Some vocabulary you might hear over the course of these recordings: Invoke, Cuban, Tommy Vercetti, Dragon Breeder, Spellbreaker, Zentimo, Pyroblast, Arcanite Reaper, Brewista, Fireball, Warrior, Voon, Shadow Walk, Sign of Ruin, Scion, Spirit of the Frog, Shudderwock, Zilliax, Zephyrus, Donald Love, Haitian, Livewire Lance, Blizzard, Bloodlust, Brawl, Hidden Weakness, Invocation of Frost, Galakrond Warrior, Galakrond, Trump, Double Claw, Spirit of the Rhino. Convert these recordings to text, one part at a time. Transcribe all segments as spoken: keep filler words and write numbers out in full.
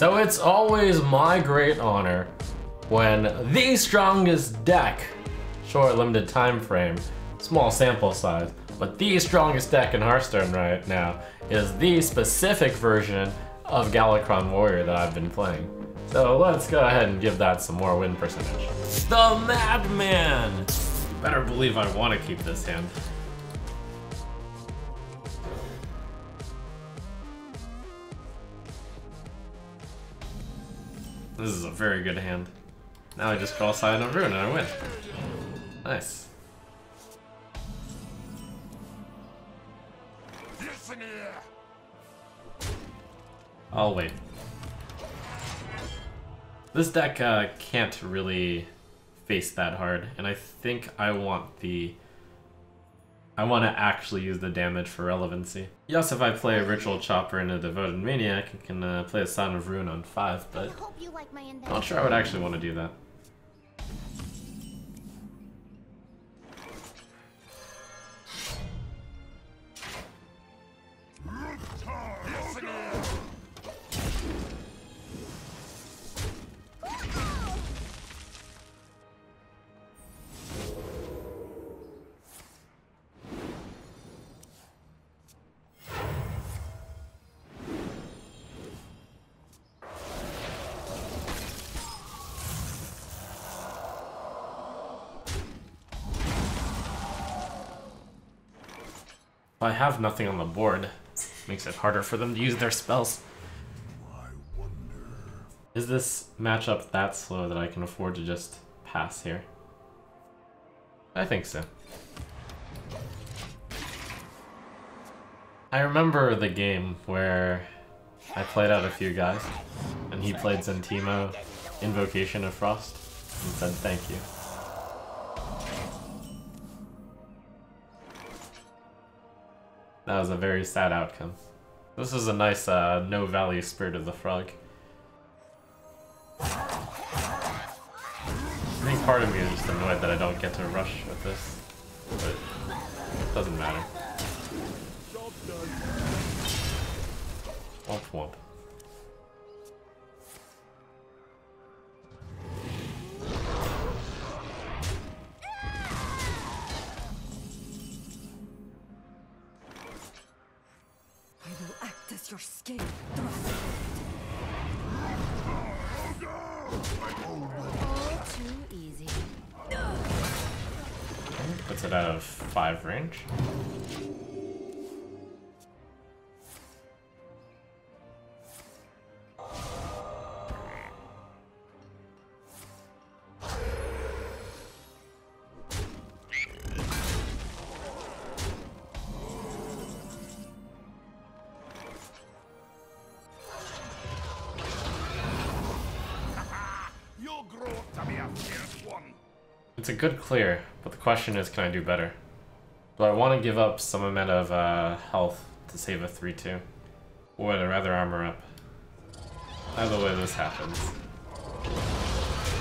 So it's always my great honor when the strongest deck, short limited time frame, small sample size, but the strongest deck in Hearthstone right now is the specific version of Galakrond Warrior that I've been playing. So let's go ahead and give that some more win percentage. The Madman! Better believe I want to keep this hand. This is a very good hand. Now I just draw Sign of Ruin and I win. Nice. I'll wait. This deck uh, can't really face that hard, and I think I want the... I want to actually use the damage for relevancy. Yes, if I play a Ritual Chopper and a Devoted Maniac, I can uh, play a Sign of Ruin on five, but I'm not sure I would actually want to do that. I have nothing on the board. Makes it harder for them to use their spells. I wonder. Is this matchup that slow that I can afford to just pass here? I think so. I remember the game where I played out a few guys, and he played Zentimo, Invocation of Frost, and said thank you. That was a very sad outcome. This is a nice uh, no-value Spirit of the Frog. I think part of me is just annoyed that I don't get to rush with this, but it doesn't matter. Womp womp. Puts it out of five range. It's a good clear, but the question is, can I do better? Do I want to give up some amount of uh, health to save a three two? Or would I rather armor up? Either way, this happens.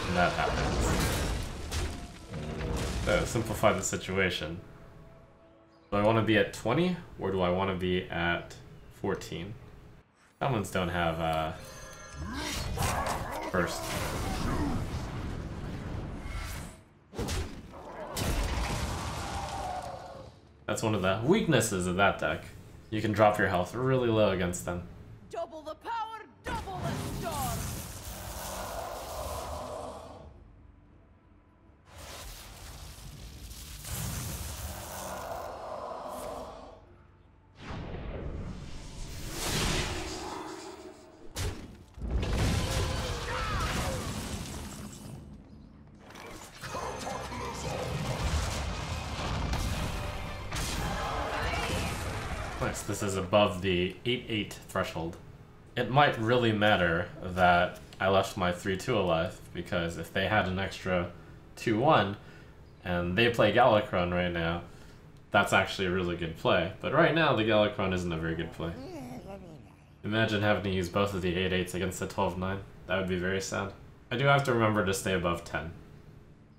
And that happens. So, simplify the situation. Do I want to be at twenty, or do I want to be at fourteen? Someone's don't have uh, first. That's one of the weaknesses of that deck. You can drop your health really low against them. Double the power, double the storm. Nice, this is above the eight eight threshold. It might really matter that I left my three two alive, because if they had an extra two one, and they play Galakrond right now, that's actually a really good play. But right now, the Galakrond isn't a very good play. Imagine having to use both of the eight eights against the twelve nine. That would be very sad. I do have to remember to stay above ten,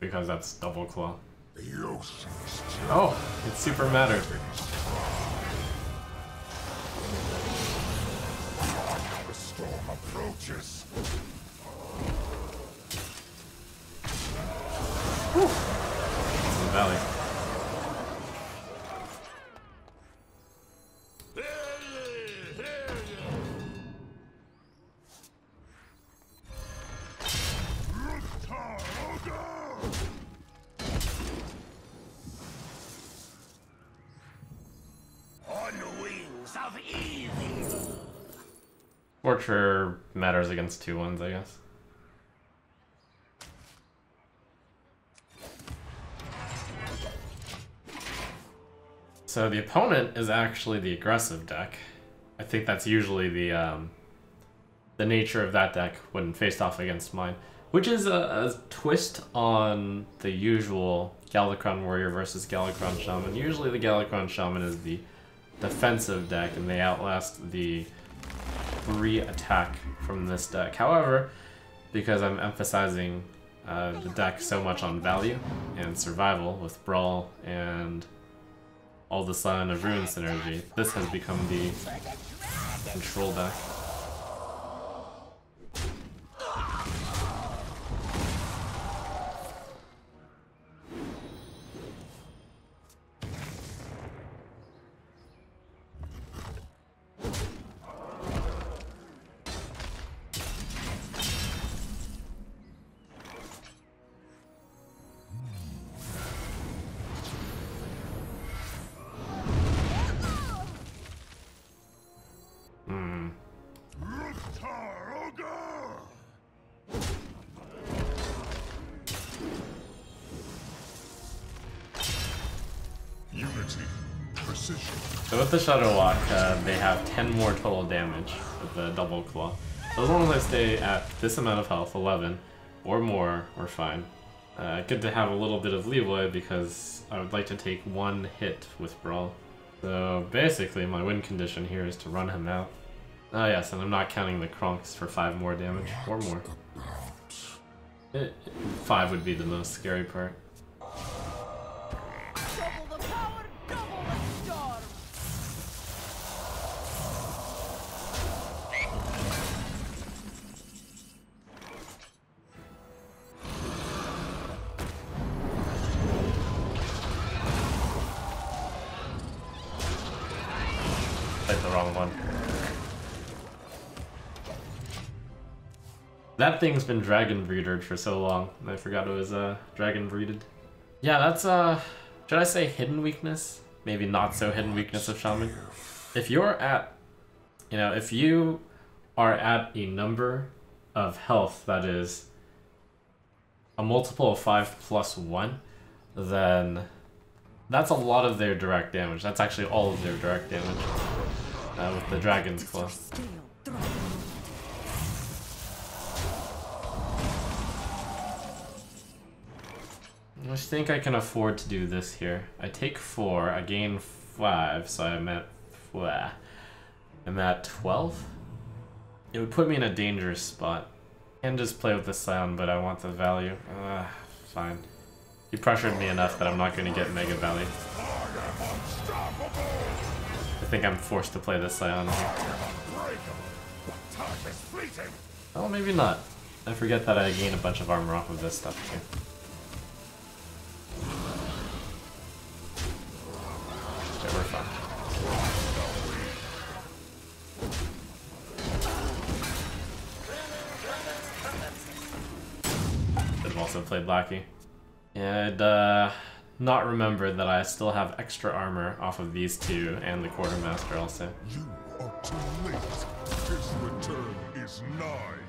because that's Double Claw. Oh, it super mattered. approaches. Whew. That's the valley. Torture matters against two ones, I guess. So the opponent is actually the aggressive deck. I think that's usually the um, the nature of that deck when faced off against mine, which is a, a twist on the usual Galakrond Warrior versus Galakrond Shaman. Usually the Galakrond Shaman is the defensive deck, and they outlast the three attack from this deck. However, because I'm emphasizing uh, the deck so much on value and survival with Brawl and all the Sign of Ruin synergy, this has become the control deck. So with the Shadow Walk, uh, they have ten more total damage with the Double Claw. So as long as I stay at this amount of health, eleven, or more, we're fine. Uh, good to have a little bit of leeway because I would like to take one hit with Brawl. So basically my win condition here is to run him out. Oh yes, and I'm not counting the Kronks for five more damage, or more. It, five would be the most scary part. That thing's been Dragon Breedered for so long, I forgot it was uh, Dragon Breeded. Yeah, that's, uh, should I say Hidden Weakness? Maybe not so Hidden Weakness of Shaman. If you're at, you know, if you are at a number of health that is a multiple of five plus one, then that's a lot of their direct damage. That's actually all of their direct damage uh, with the Dragon's Claw. I think I can afford to do this here. I take four, I gain five, so I'm at, blah, I'm at twelve. It would put me in a dangerous spot. I can just play with the Scion, but I want the value. Uh, fine. He pressured me enough that I'm not going to get Mega Valley. I think I'm forced to play the Scion here. Well, maybe not. I forget that I gain a bunch of armor off of this stuff too. Play Blackie. And uh, not remember that I still have extra armor off of these two and the Quartermaster also. You are too late. His return is nigh.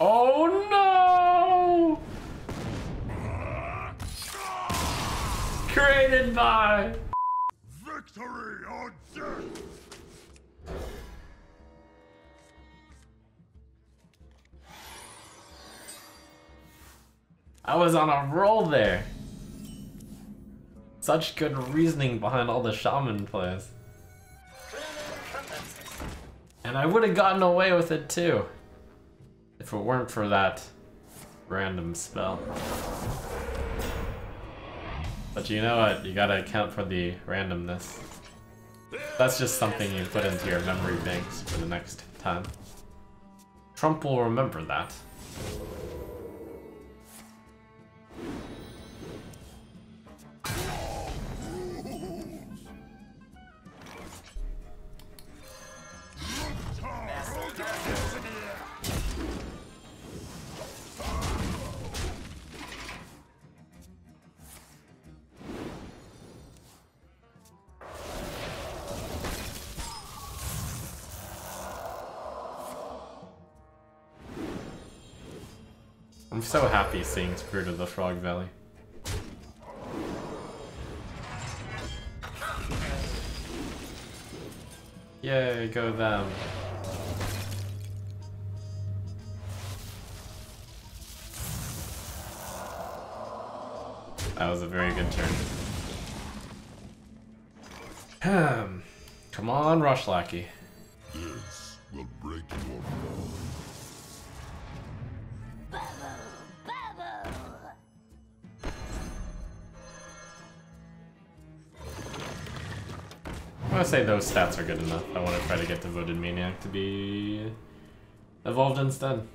Oh no! Created by victory or death. I was on a roll there. Such good reasoning behind all the Shaman plays. And I would have gotten away with it too, if it weren't for that random spell. But you know what? You gotta account for the randomness. That's just something you put into your memory banks for the next time. Trump will remember that. I'm so happy seeing Spirit of the Frog Valley. Yay, go them. That was a very good turn. Come on, Rushlacky. This will break your bones. I say those stats are good enough. I want to try to get Devoted Maniac to be evolved instead.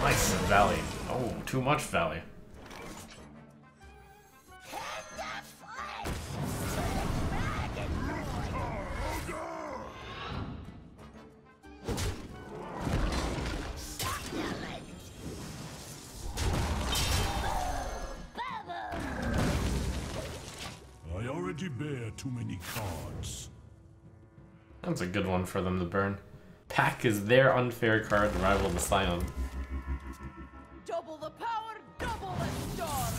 Nice Valley. Oh, too much Valley. That's a good one for them to burn. Pack is their unfair card to rival the Scion. Double the power, double the storm.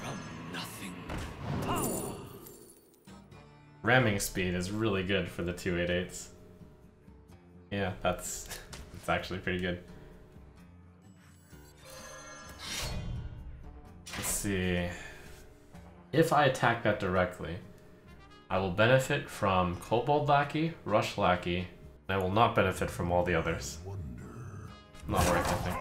From nothing, power. Ramming speed is really good for the two eight eights. Yeah, that's, that's actually pretty good. Let's see. If I attack that directly, I will benefit from Kobold Lackey, Rush Lackey, and I will not benefit from all the others. Not worth it, I think.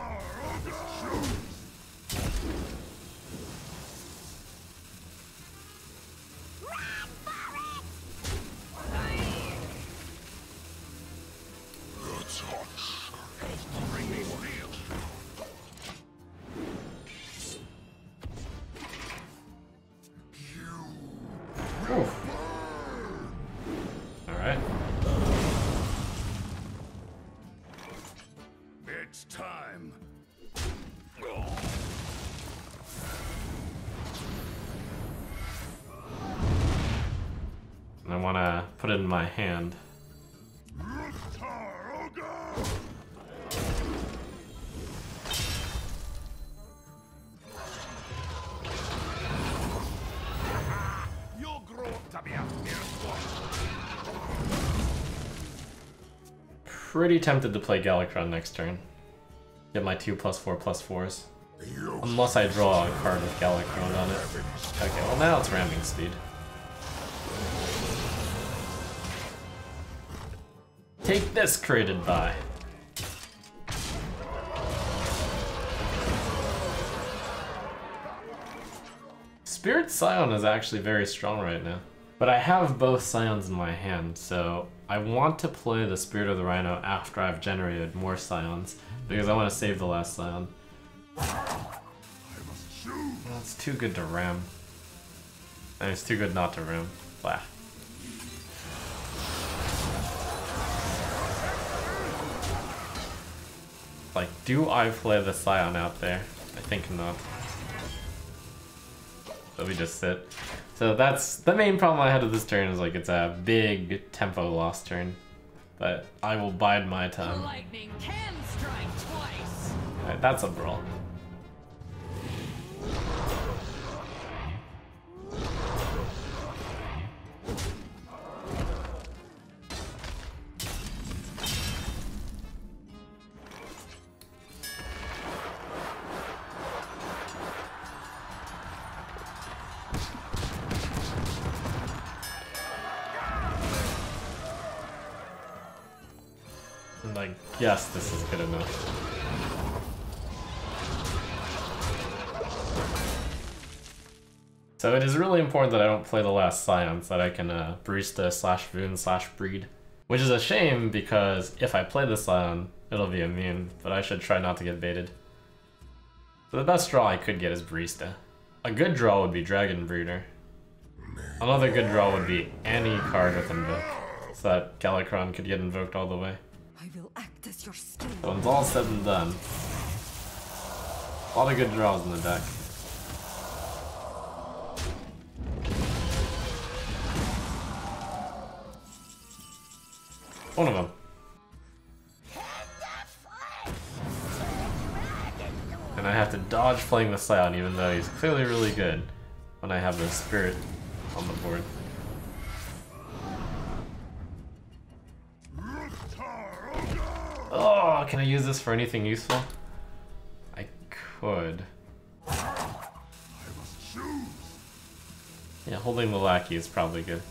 My hand. Pretty tempted to play Galakrond next turn. Get my two plus four plus fours. Unless I draw a card with Galakrond on it. Okay, well now it's ramming speed. Take this, created by. Spirit Scion is actually very strong right now. But I have both Scions in my hand, so I want to play the Spirit of the Rhino after I've generated more Scions, because I want to save the last Scion. Well, it's too good to ram. And it's too good not to ram. Blah. Like, do I play the Scion out there? I think not. Let me just sit. So that's the main problem I had with this turn, is like it's a big tempo loss turn. But I will bide my time. Lightning can strike twice. Alright, that's a brawl. Yes, this is good enough. So it is really important that I don't play the last Scion, so that I can uh, Brewista slash Voon slash Breed. Which is a shame, because if I play the Scion, it'll be immune, but I should try not to get baited. So the best draw I could get is Brewista. A good draw would be Dragon Breeder. Another good draw would be any card with Invoke, so that Galakrond could get invoked all the way. I will act as your skill. When it's all said and done, a lot of good draws in the deck. One of them. And I have to dodge playing the Scion, even though he's clearly really good when I have the Spirit on the board. Oh, can I use this for anything useful? I could. Yeah, holding the lackey is probably good.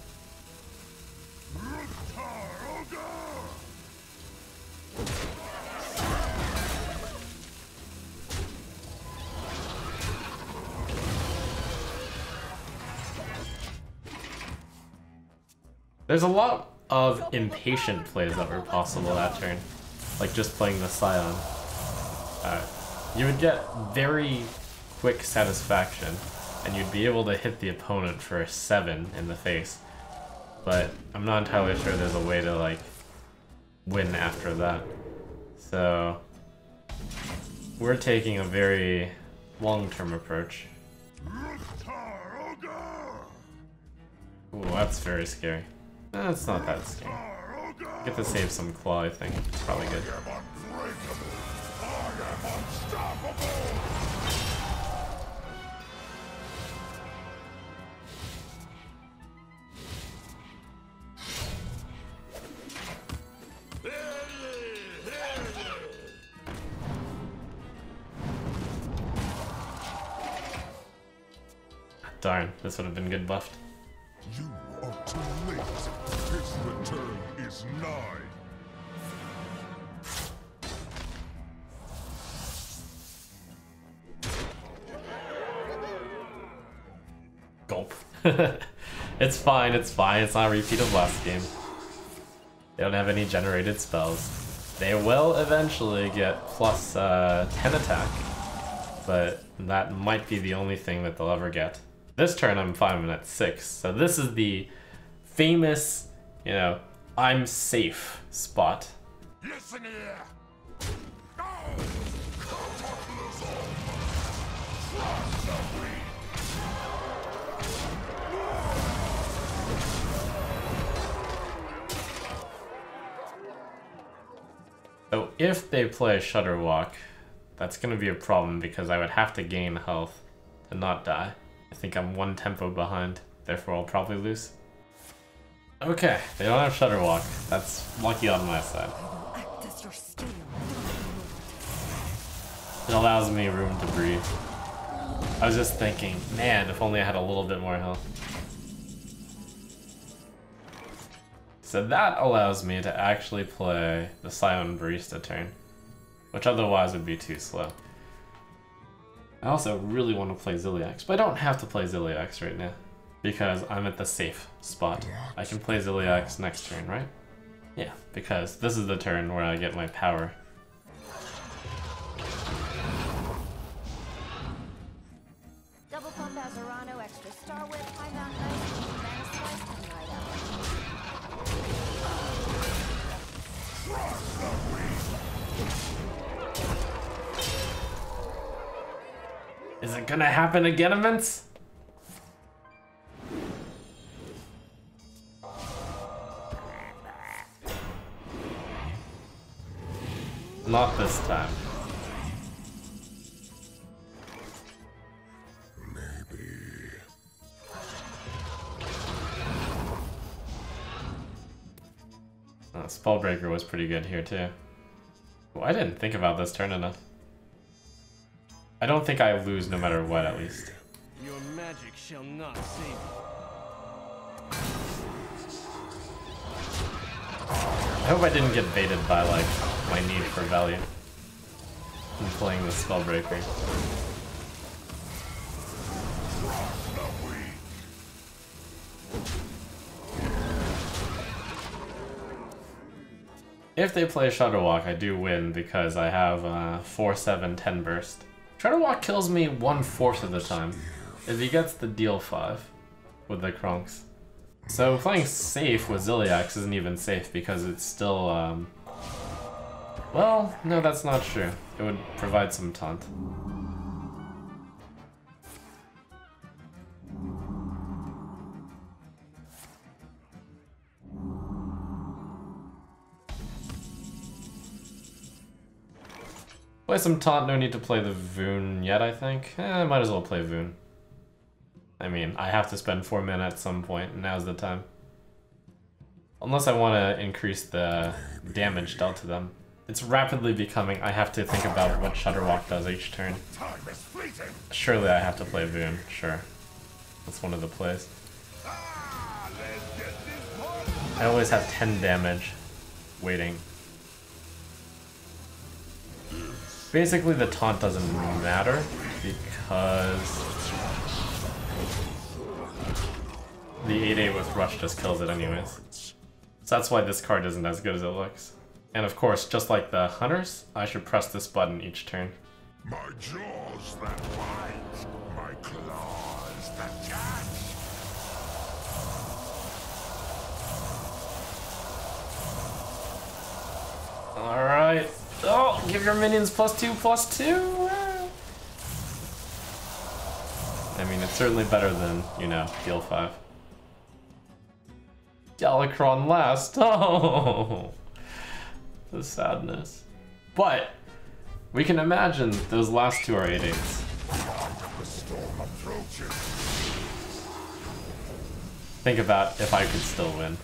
There's a lot of impatient plays that were possible that turn, like just playing the Scion. Uh, you would get very quick satisfaction, and you'd be able to hit the opponent for a seven in the face, but I'm not entirely sure there's a way to like win after that. So we're taking a very long-term approach. Ooh, that's very scary. Eh, it's not that scary. Get to save some claw, I think. It's probably good. Darn, this would have been good buffed. You are too late. His return is nigh. Gulp. It's fine, it's fine. It's not a repeat of last game. They don't have any generated spells. They will eventually get plus uh, ten attack, but that might be the only thing that they'll ever get. This turn I'm fine at six, so this is the famous, you know, I'm safe spot. Listen here. No. So if they play Shudderwock, that's going to be a problem because I would have to gain health to not die. I think I'm one tempo behind, therefore I'll probably lose. Okay, they don't have Shudderwock. That's lucky on my side. It allows me room to breathe. I was just thinking, man, if only I had a little bit more health. So that allows me to actually play the Scion Brewista turn, which otherwise would be too slow. I also really want to play Zilliax, but I don't have to play Zilliax right now because I'm at the safe spot. I can play Zilliax next turn, right? Yeah, because this is the turn where I get my power. Is it gonna happen again, Immense? Not this time. Maybe. Oh, Spellbreaker was pretty good here too. Well, I didn't think about this turn enough. I don't think I lose no matter what, at least. Your magic shall not save you. I hope I didn't get baited by, like, my need for value in playing this Spellbreaker. If they play Shadow Walk, I do win because I have uh, four seven ten burst. Shadow Walk kills me one fourth of the time if he gets the deal five with the Kronks. So playing safe with Zilliax isn't even safe because it's still, um... well, no, that's not true. It would provide some taunt. Play some taunt, no need to play the Voon yet, I think. Eh, I might as well play Voon. I mean, I have to spend four mana at some point, and now's the time. Unless I want to increase the damage dealt to them. It's rapidly becoming, I have to think about what Shudderwock does each turn. Surely I have to play Voon, sure. That's one of the plays. I always have ten damage waiting. Basically, the taunt doesn't matter because the eight eight with Rush just kills it anyways. So that's why this card isn't as good as it looks. And of course, just like the Hunters, I should press this button each turn. My jaws that bite, my claws that catch. Alright. Oh, give your minions plus two, plus two! I mean, it's certainly better than, you know, deal five. Galakrond last! Oh! The sadness. But, we can imagine those last two are eight eights. Think about if I could still win.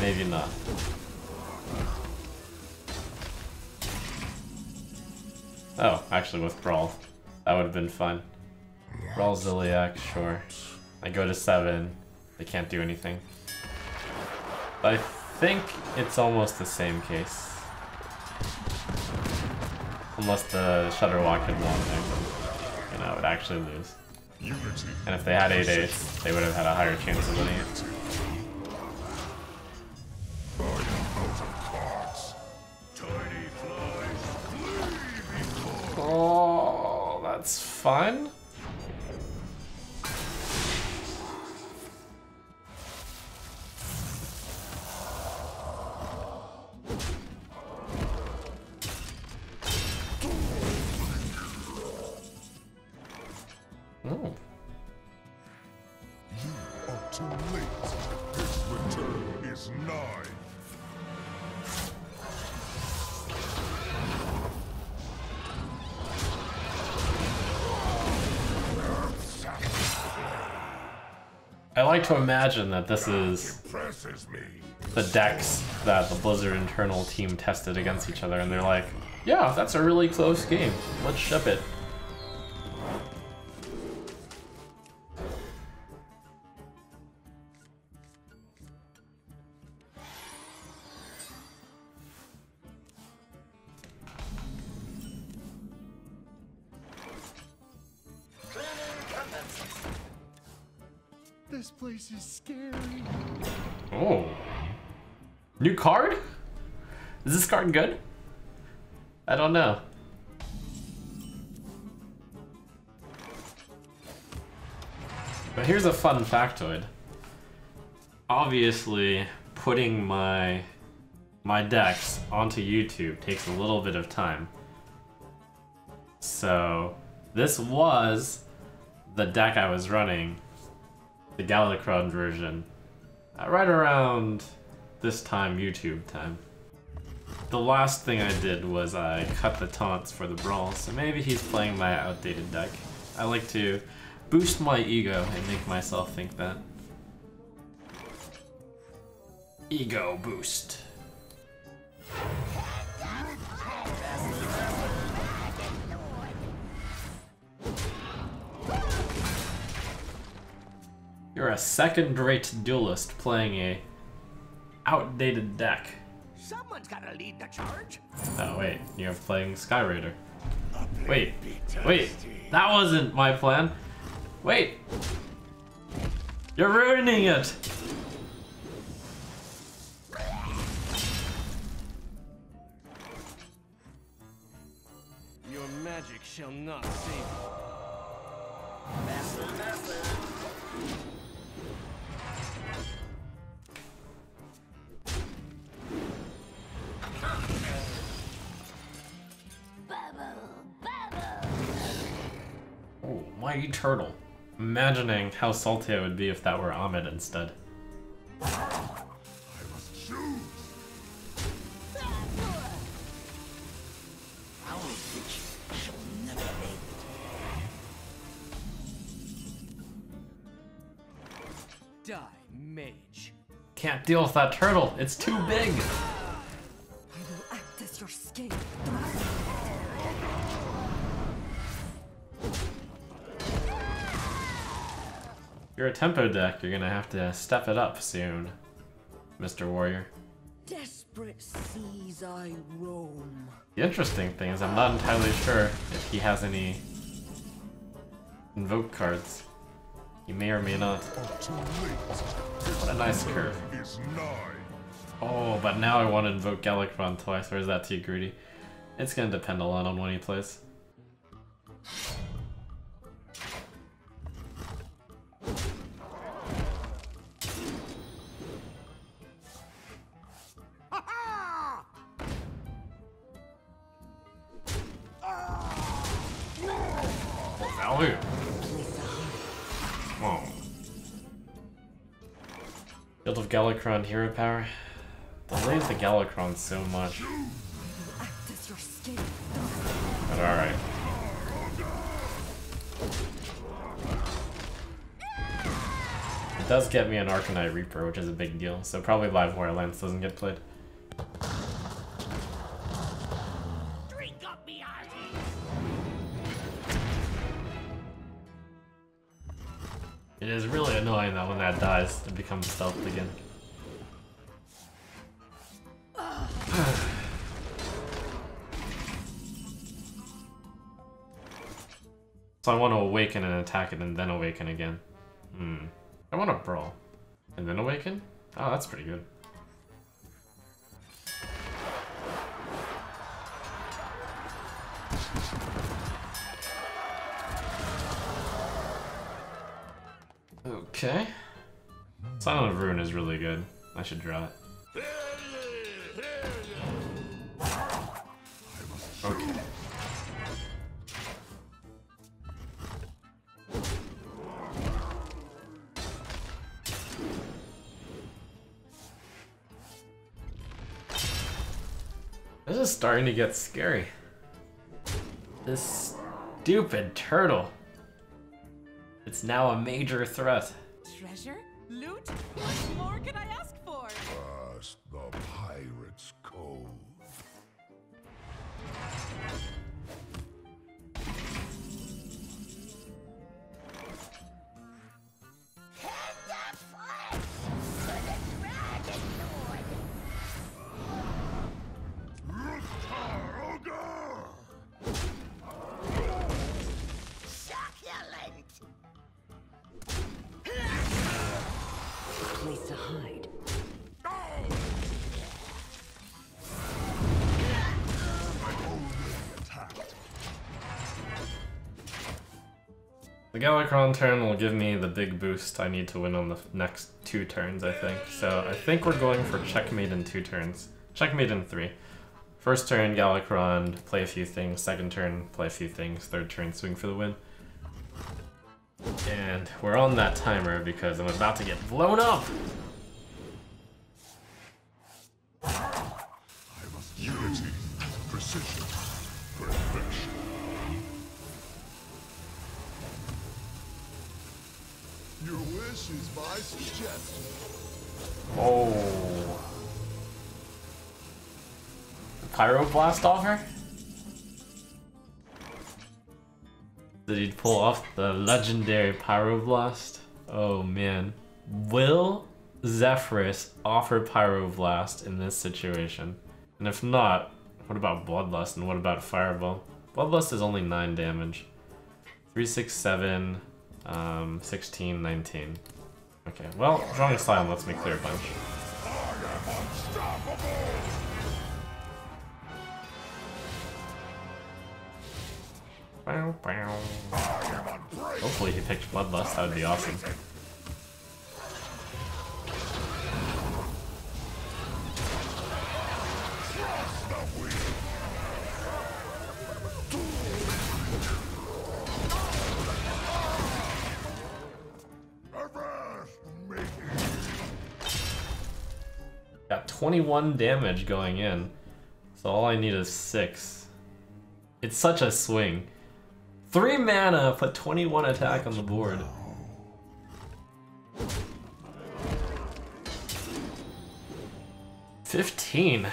Maybe not. Oh, actually with Brawl. That would have been fun. Brawl Zilliax, sure. I go to seven. They can't do anything. But I think it's almost the same case. Unless the Shudderwock had long thing. And I would actually lose. And if they had eight eights, they would have had a higher chance of winning it. Oh, that's fun. Oh. You are too late. His return is nigh. I like to imagine that this is the decks that the Blizzard internal team tested against each other, and they're like, yeah, that's a really close game. Let's ship it. This place is scary. Oh. New card? Is this card good? I don't know. But here's a fun factoid. Obviously, putting my my decks onto YouTube takes a little bit of time. So, this was the deck I was running. The Galakrond version, uh, right around this time, YouTube time. The last thing I did was I cut the taunts for the Brawl, so maybe he's playing my outdated deck. I like to boost my ego and make myself think that. Ego boost. a second-rate duelist playing a outdated deck. Someone's gotta lead the charge. Oh wait, you're playing Sky Raider. Wait, wait, that wasn't my plan. Wait, you're ruining it. Your magic shall not save you. Master, master. Oh, mighty turtle. Imagining how salty it would be if that were Ahmed instead. I must choose. Our witch shall never fail. Die, mage. Can't deal with that turtle. It's too big. I will act as your scapegoat. You're a tempo deck, you're gonna have to step it up soon, Mister Warrior. Desperate seas I roam. The interesting thing is I'm not entirely sure if he has any Invoke cards. He may or may not. What a nice curve. Oh, but now I want to Invoke Galakrond twice, or is that too greedy? It's gonna depend a lot on when he plays. Build of Galakrond hero power delays the Galakrond so much. But alright. It does get me an Arcanite Reaper, which is a big deal, so probably Livewire Lance doesn't get played. It is really annoying that when that dies, it becomes stealthed again. So I want to awaken and attack it and then awaken again. Hmm. I want to brawl. And then awaken? Oh, that's pretty good. Okay. Sign of Ruin is really good. I should draw it. Okay. This is starting to get scary. This stupid turtle. It's now a major threat. Treasure? Loot? What more can I ask for? First, the Pirate's Cove. Head the foot to the Dragon Lord! Rooster, ogre! Succulent! Place to hide. The Galakrond turn will give me the big boost I need to win on the next two turns, I think. So I think we're going for checkmate in two turns. Checkmate in three. First turn, Galakrond, play a few things. Second turn, play a few things. Third turn, swing for the win. And we're on that timer because I'm about to get blown up! I must unity, precision, perfection. Your wish is my suggestion. Oh. The Pyroblast offer? Did he pull off the legendary Pyroblast? Oh man. Will Zephyrus offer Pyroblast in this situation? And if not, what about Bloodlust and what about Fireball? Bloodlust is only nine damage. three, six, seven, um, sixteen, nineteen. Okay, well, drawing a Scion lets me clear a bunch. Bow, bow. Hopefully he picked Bloodlust, that would be awesome. Got twenty-one damage going in, so all I need is six. It's such a swing. Three mana, put twenty-one attack on the board. fifteen.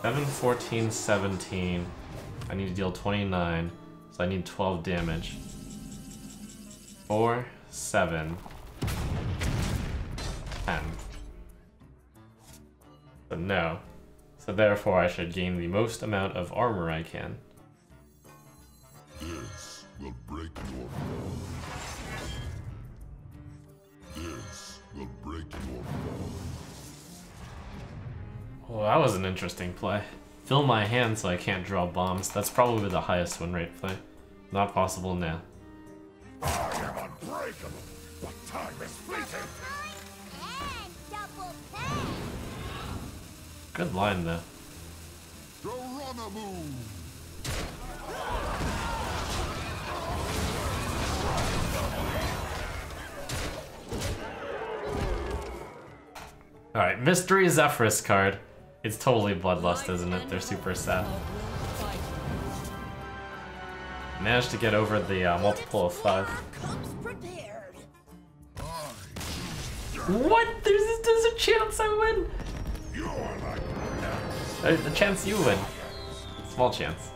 seven, fourteen, seventeen. I need to deal twenty-nine, so I need twelve damage. four, seven, ten. So no. So therefore I should gain the most amount of armor I can. This will break your bones. This will break your bones. Well, that was an interesting play. Fill my hand so I can't draw bombs. That's probably the highest win rate play. Not possible now. I am unbreakable, but time is fleeting. Good line, though. Alright, Mystery Zephyrus card. It's totally Bloodlust, isn't it? They're super sad. Managed to get over the uh, multiple of five. What? There's, there's a chance I win! There's a chance you win. Small chance.